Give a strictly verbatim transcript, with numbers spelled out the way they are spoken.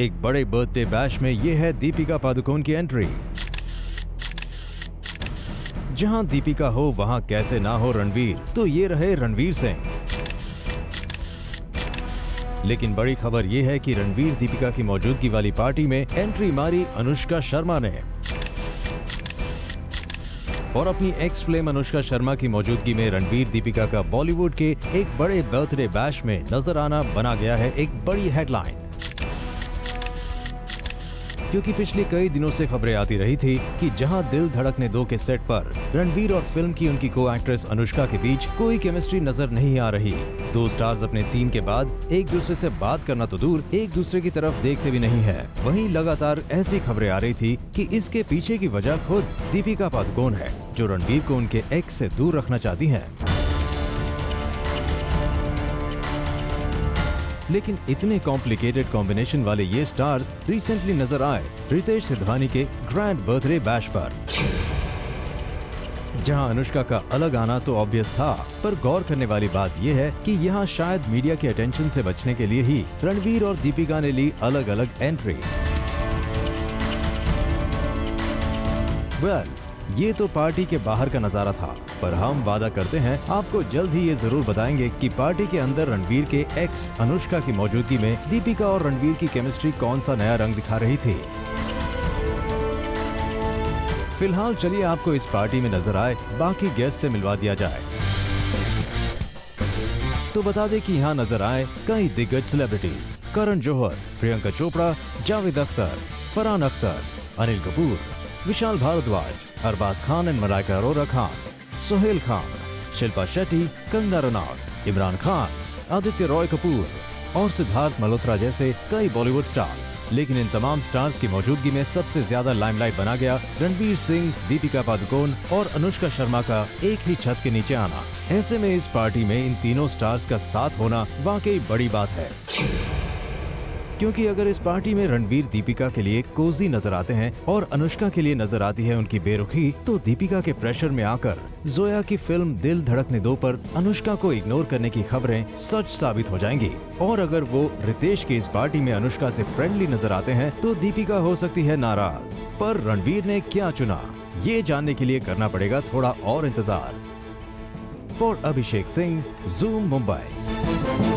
एक बड़े birthday bash में ये है दीपिका पादुकोन की एंट्री। जहां दीपिका हो वहां कैसे ना हो रणवीर, तो ये रहे रणवीर सिंह। लेकिन बड़ी खबर ये है कि रणवीर दीपिका की मौजूदगी वाली पार्टी में एंट्री मारी अनुष्का शर्मा ने और अपनी एक्स फ्लेम अनुष्का शर्मा की मौजूदगी में रणवीर दीपिका का बॉलीवुड के एक बड़े बर्थडे बैश में नजर आना बना गया है एक बड़ी हेडलाइन, क्योंकि पिछले कई दिनों से खबरें आती रही थी कि जहां दिल धड़कने दो के सेट पर रणवीर और फिल्म की उनकी को एक्ट्रेस अनुष्का के बीच कोई केमिस्ट्री नजर नहीं आ रही। दो स्टार्स अपने सीन के बाद एक दूसरे से बात करना तो दूर, एक दूसरे की तरफ देखते भी नहीं है। वहीं लगातार ऐसी खबरें आ रही थी कि इसके पीछे की वजह खुद दीपिका पादुकोण है, जो रणवीर को उनके एक्स से दूर रखना चाहती है। लेकिन इतने कॉम्प्लिकेटेड कॉम्बिनेशन वाले ये स्टार्स रिसेंटली नजर आए रितेश सिधवानी के ग्रैंड बर्थडे बैश पर, जहां अनुष्का का अलग आना तो ऑब्वियस था, पर गौर करने वाली बात यह है कि यहां शायद मीडिया के अटेंशन से बचने के लिए ही रणवीर और दीपिका ने ली अलग अलग एंट्री। well, ये तो पार्टी के बाहर का नजारा था, पर हम वादा करते हैं आपको जल्द ही ये जरूर बताएंगे कि पार्टी के अंदर रणवीर के एक्स अनुष्का की मौजूदगी में दीपिका और रणवीर की केमिस्ट्री कौन सा नया रंग दिखा रही थी। फिलहाल चलिए आपको इस पार्टी में नजर आए बाकी गेस्ट से मिलवा दिया जाए। तो बता दें कि यहाँ नजर आए कई दिग्गज सेलिब्रिटीज, करण जौहर, प्रियंका चोपड़ा, जावेद अख्तर, फरहान अख्तर, अनिल कपूर, विशाल भारद्वाज, अरबाज खान एंड मलाइका अरोरा खान, सोहेल खान, शिल्पा शेट्टी, कंगना रनौत, इमरान खान, आदित्य रॉय कपूर और सिद्धार्थ मल्होत्रा जैसे कई बॉलीवुड स्टार्स। लेकिन इन तमाम स्टार्स की मौजूदगी में सबसे ज्यादा लाइमलाइट बना गया रणवीर सिंह, दीपिका पादुकोण और अनुष्का शर्मा का एक ही छत के नीचे आना। ऐसे में इस पार्टी में इन तीनों स्टार्स का साथ होना वाकई बड़ी बात है, क्योंकि अगर इस पार्टी में रणवीर दीपिका के लिए कोजी नजर आते हैं और अनुष्का के लिए नजर आती है उनकी बेरुखी, तो दीपिका के प्रेशर में आकर जोया की फिल्म दिल धड़कने दो पर अनुष्का को इग्नोर करने की खबरें सच साबित हो जाएंगी। और अगर वो रितेश की इस पार्टी में अनुष्का से फ्रेंडली नजर आते हैं तो दीपिका हो सकती है नाराज। पर रणवीर ने क्या चुना, ये जानने के लिए करना पड़ेगा थोड़ा और इंतजार। For Abhishek Singh, zoom Mumbai.